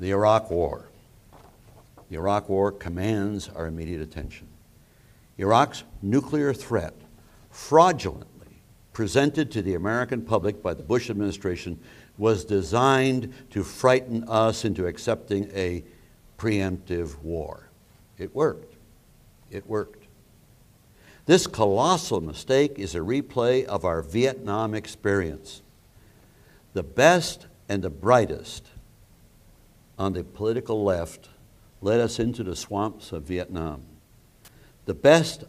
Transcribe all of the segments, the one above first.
The Iraq War. The Iraq War commands our immediate attention. Iraq's nuclear threat, fraudulently presented to the American public by the Bush administration, was designed to frighten us into accepting a preemptive war. It worked. It worked. This colossal mistake is a replay of our Vietnam experience. The best and the brightest on the political left led us into the swamps of Vietnam. The best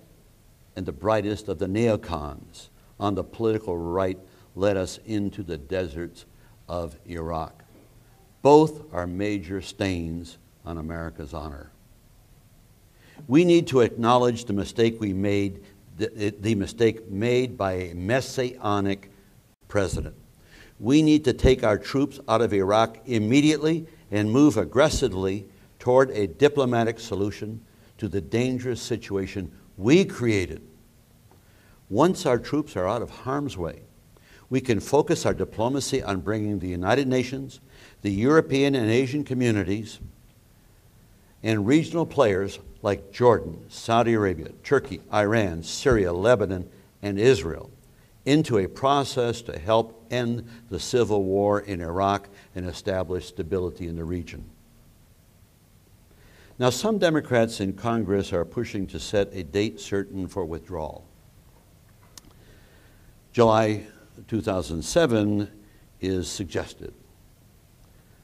and the brightest of the neocons on the political right led us into the deserts of Iraq. Both are major stains on America's honor. We need to acknowledge the mistake we made, the mistake made by a messianic president. We need to take our troops out of Iraq immediately and move aggressively toward a diplomatic solution to the dangerous situation we created. Once our troops are out of harm's way, we can focus our diplomacy on bringing the United Nations, the European and Asian communities, and regional players like Jordan, Saudi Arabia, Turkey, Iran, Syria, Lebanon, and Israel into a process to help end the civil war in Iraq and establish stability in the region. Now, some Democrats in Congress are pushing to set a date certain for withdrawal. July 2007 is suggested.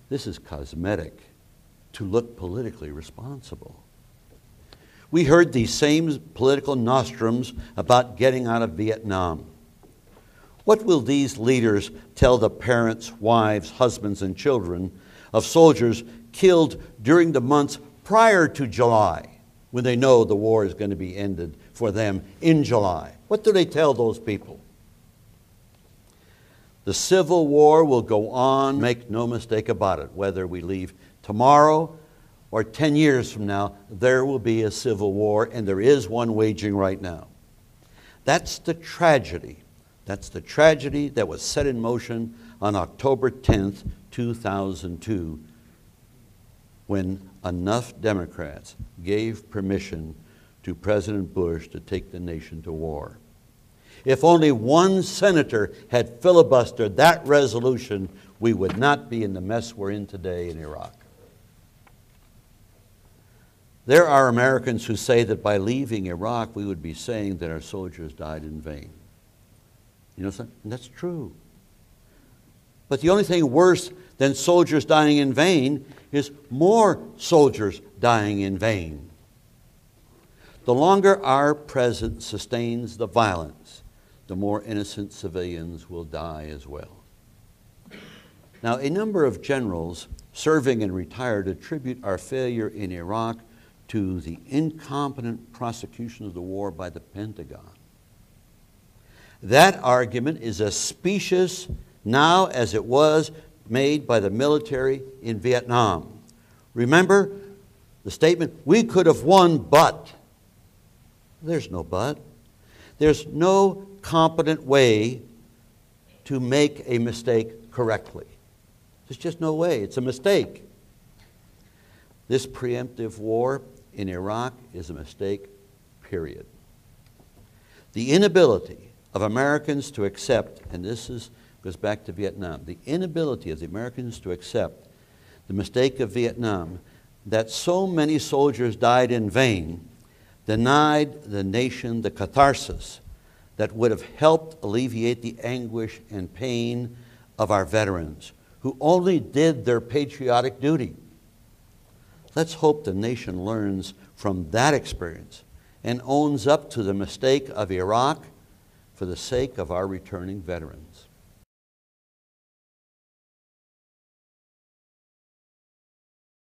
This is cosmetic to look politically responsible. We heard these same political nostrums about getting out of Vietnam. What will these leaders tell the parents, wives, husbands, and children of soldiers killed during the months prior to July, when they know the war is going to be ended for them in July? What do they tell those people? The Civil War will go on, make no mistake about it. Whether we leave tomorrow or 10 years from now, there will be a civil war, and there is one waging right now. That's the tragedy. That's the tragedy that was set in motion on October 10th, 2002, when enough Democrats gave permission to President Bush to take the nation to war. If only one senator had filibustered that resolution, we would not be in the mess we're in today in Iraq. There are Americans who say that by leaving Iraq, we would be saying that our soldiers died in vain. You know something? And that's true. But the only thing worse than soldiers dying in vain is more soldiers dying in vain. The longer our presence sustains the violence, the more innocent civilians will die as well. Now, a number of generals, serving and retired, attribute our failure in Iraq to the incompetent prosecution of the war by the Pentagon. That argument is as specious now as it was made by the military in Vietnam. Remember the statement, "We could have won, but..." There's no but. There's no competent way to make a mistake correctly. There's just no way. It's a mistake. This preemptive war in Iraq is a mistake, period. The inability of Americans to accept, and this goes back to Vietnam, the inability of the Americans to accept the mistake of Vietnam, that so many soldiers died in vain, denied the nation the catharsis that would have helped alleviate the anguish and pain of our veterans, who only did their patriotic duty. Let's hope the nation learns from that experience and owns up to the mistake of Iraq for the sake of our returning veterans.